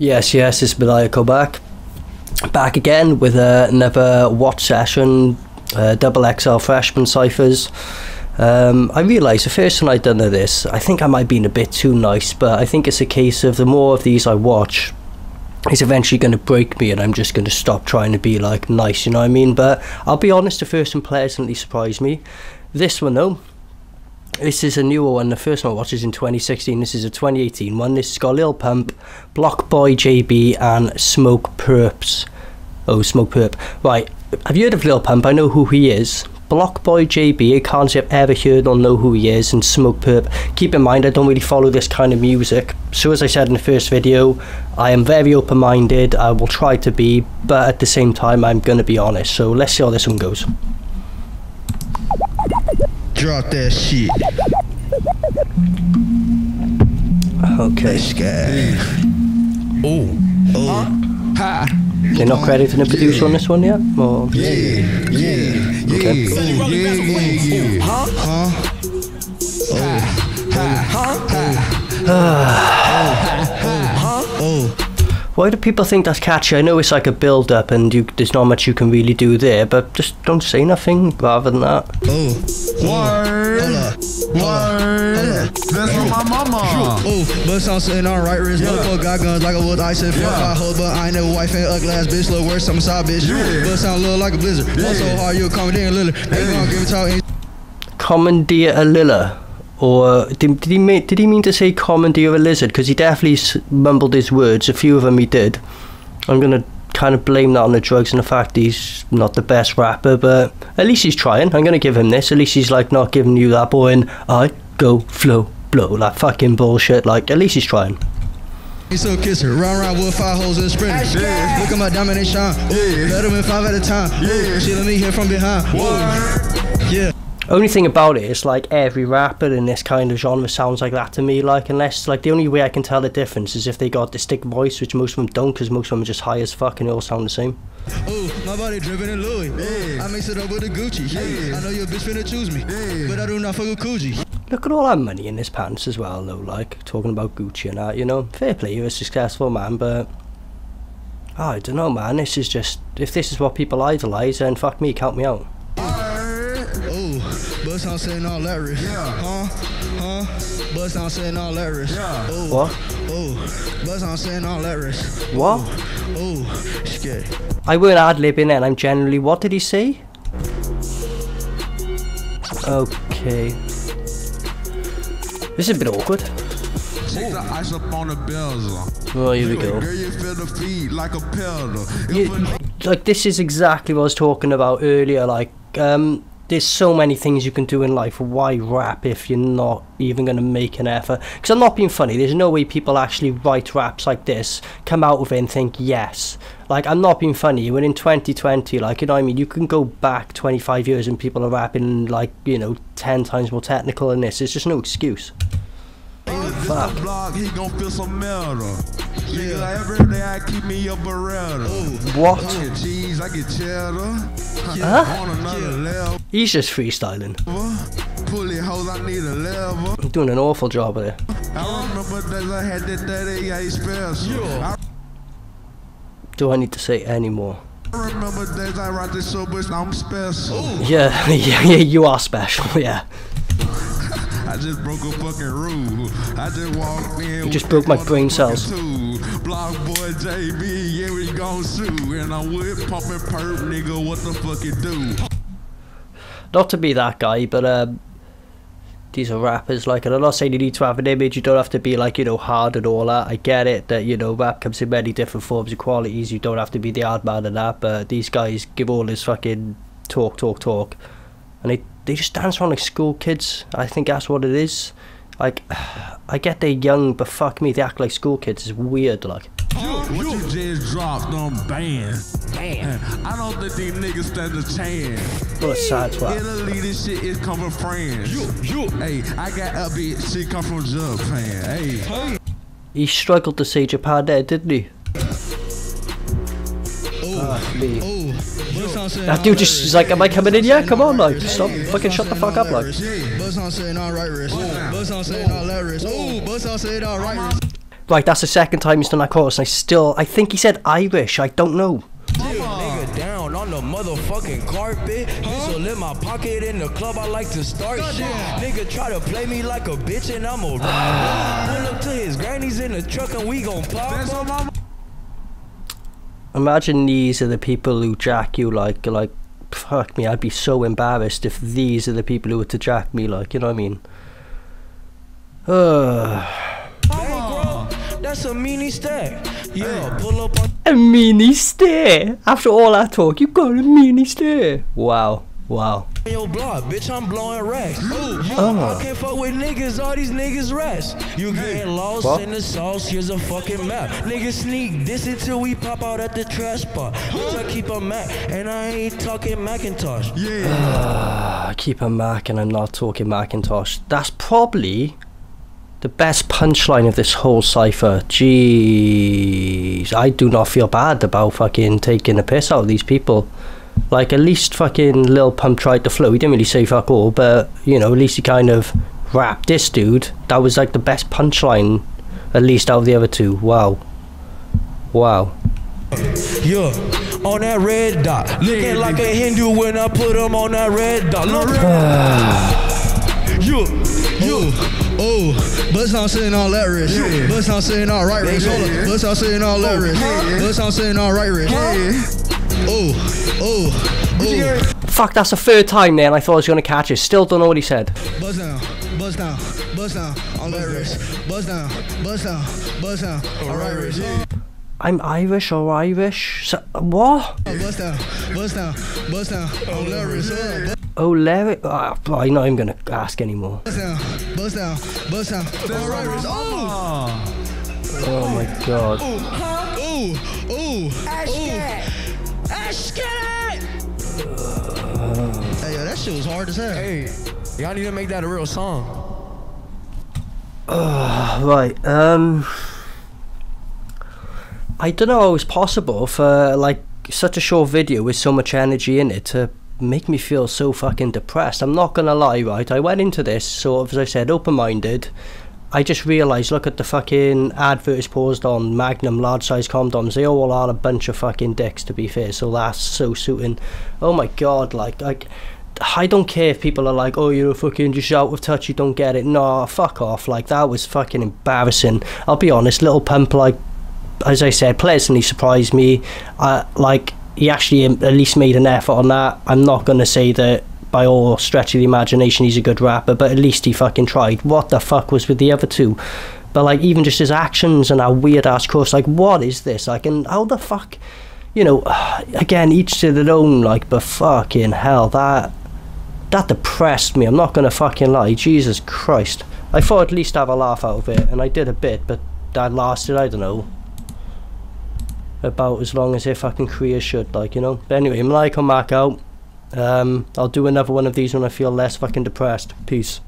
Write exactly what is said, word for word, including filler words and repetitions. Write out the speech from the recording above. Yes, yes, it's Maniacal Mac. Back again with uh, another watch session, uh, Double X L Freshman Ciphers. Um, I realised the first time I'd done this, I think I might have been a bit too nice, but I think it's a case of the more of these I watch, it's eventually going to break me and I'm just going to stop trying to be like nice, you know what I mean? But I'll be honest, the first one pleasantly surprised me. This one though, this is a newer one. The first one I watched is in twenty sixteen. This is a twenty eighteen one. This has got Lil Pump, BlocBoy J B and Smokepurpp. Oh, Smokepurpp. Right, have you heard of Lil Pump? I know who he is. BlocBoy J B, I can't say I've ever heard or know who he is, and Smokepurpp. Keep in mind, I don't really follow this kind of music. So as I said in the first video, I am very open-minded. I will try to be, but at the same time, I'm going to be honest. So let's see how this one goes. Drop that shit. Okay. Mm. Oh. Oh. Ha. They're not crediting the producer yeah. on this one yet? Or? Yeah, yeah, okay. yeah, yeah, yeah, yeah. Huh? Huh? Oh. Huh? Oh. Why do people think that's catchy? I know it's like a build-up and you, there's not much you can really do there, but just don't say nothing rather than that. Oh. Word. Word. That's from my mama. Ooh, but sauce in our right wrist. Yeah. Motherfucker got guns like a wood. I said, fuck, yeah. I hold, but I ain't never wife and ugly ass bitch. Little worse, I'm a side bitch. Yeah. But sound little like a blizzard. Yeah. One so hard, you'll commandeer a lilla. They yeah. gonna give it out. Commandeer a lilla. Or did, did he mean, did he mean to say commandeer a lizard? Because he definitely s mumbled his words. A few of them he did. I'm gonna kind of blame that on the drugs and the fact he's not the best rapper, but at least he's trying. I'm gonna give him this. At least he's like not giving you that boring I go flow blow that fucking bullshit. Like at least he's trying. He's so kisser, round round with five holes in the sprinter. Yeah. Look at my diamond and shine. Yeah. Better than five at a time. Yeah. She let me hear from behind. Whoa. Yeah. Only thing about it is like every rapper in this kind of genre sounds like that to me, like unless like the only way I can tell the difference is if they got distinct voice, which most of them don't because most of them are just high as fuck and they all sound the same. Ooh, my body dripping in Louis. Yeah. I mix it up with the Gucci. Yeah. I know your bitch finna choose me, yeah. but I do not fuck with Gucci. Look at all that money in his pants as well though, like talking about Gucci and that, you know. Fair play, you're a successful man, but oh, I don't know man, this is just, if this is what people idolise then fuck me, count me out. Bust on saying all that rich. Yeah. Huh? Huh? Bust on saying all that rich. Yeah. Ooh. What? Oh. Bust on saying all that rich. What? Oh. Scared. I weren't ad-libbing and I'm generally, what did he say? Okay. This is a bit awkward. Check the ice up on the bells. Oh, here we go. You feel the feet like a pedal. You, like this is exactly what I was talking about earlier, like um there's so many things you can do in life. Why rap if you're not even going to make an effort? Because I'm not being funny. There's no way people actually write raps like this, come out with it and think, yes. Like, I'm not being funny. When in twenty twenty, like, you know what I mean? You can go back twenty-five years and people are rapping, like, you know, ten times more technical than this. It's just no excuse. Fuck. What? Huh? He's just freestyling. He's doing an awful job of it. Do I need to say any more? Yeah, yeah, yeah, you are special, yeah. I just broke a fucking rule. I just walked in. You just broke my brain cells. BlocBoy J B, yeah, we gon' sue. And I'm with Smokepurpp, nigga, what the fuck it do? Not to be that guy, but um, these are rappers. Like, and I'm not saying you need to have an image. You don't have to be like, you know, hard and all that. I get it that, you know, rap comes in many different forms and qualities. You don't have to be the hard man and that. But these guys give all this fucking talk, talk, talk. And they they just dance around like school kids. I think that's what it is. Like, I get they're young, but fuck me, they act like school kids. It's weird, like. What you, you just dropped on band. Damn. I don't think these niggas stand a chance. What a sad twat. Italy, this shit is come from France. You, you. Hey, I got a bitch, she come from Japan. Hey. hey. He struggled to say Japan there, didn't he? Oh, me. Oh. That dude just is like, am I coming in yet? Come on, like, stop, fucking shut the fuck up, like. Right, that's the second time he's done that chorus. And I still, I think he said Irish. I don't know. Nigga down on the motherfucking carpet. Missile in my pocket in the club. I like to start shit. Nigga try to play me like a bitch and I'm a ride. Pull up to his granny's in the truck and we gon' pop. Imagine these are the people who jack you, like, like, fuck me, I'd be so embarrassed if these are the people who were to jack me, like, you know what I mean? Uh. That's a meanie stare. Yeah, pull up on a meanie stare. After all that talk, you got a meanie stare. Wow, wow. Yo, block, bitch, I'm blowing racks. Oh. I can't fuck with niggas, all these niggas rats. You get lost what? In the sauce, here's a fucking map. Niggas sneak this until we pop out at the trash spot. Bitch, I keep a Mac, and I ain't talking Macintosh. Yeah. Uh, I keep a Mac, and I'm not talking Macintosh. That's probably the best punchline of this whole cypher. Jeez. I do not feel bad about fucking taking the piss out of these people. Like, at least fucking Lil Pump tried to flow. He didn't really say fuck all, but, you know, at least he kind of rapped this dude. That was, like, the best punchline, at least, out of the other two. Wow. Wow. Yeah, on that red dot. Looking like a Hindu when I put him on that red dot. You, you, oh, bust I'm sitting on that wrist. Bust I'm sitting on right wrist. Bust I'm sitting on left wrist. Bust I'm sitting on right wrist. Oh, oh, oh. Fuck, that's the third time there and I thought I was gonna catch it. Still don't know what he said. Buzz down, buzz down, buzz down, on that wrist. Buzz down, buzz down, buzz down, on Irish. I'm Irish or Irish? So, what? Buzz down, buzz down, buzz down, on that wrist. Oh, Larry. Oh, I'm not even gonna ask anymore. Buzz down, buzz down, buzz down, on Irish. Oh! Oh my god. Oh, oh, oh. Uh, hey, yo, that shit was hard as hell. Hey, y'all need to make that a real song. Uh, right, um... I don't know how it's possible for, like, such a short video with so much energy in it to make me feel so fucking depressed. I'm not gonna lie, right? I went into this, sort of, as I said, open-minded. I just realised, look at the fucking adverts paused on Magnum large size condoms. They all are a bunch of fucking dicks, to be fair, so that's so suiting. Oh my god, like, like I don't care if people are like, oh, you're fucking just out of touch, you don't get it. Nah, fuck off, like, that was fucking embarrassing. I'll be honest, Lil Pump, like, as I said, pleasantly surprised me. Uh, like, he actually at least made an effort on that. I'm not going to say that by all stretch of the imagination he's a good rapper, but at least he fucking tried. What the fuck was with the other two? But, like, even just his actions and our weird ass course, like, what is this? Like, and how the fuck, you know, again, each to their own, like, but fucking hell, that that depressed me. I'm not gonna fucking lie. Jesus Christ, I thought I'd at least have a laugh out of it, and I did a bit, but that lasted, I don't know, about as long as their fucking career should, like, you know. But anyway, Maniacal Mac out. Um, I'll do another one of these when I feel less fucking depressed. Peace.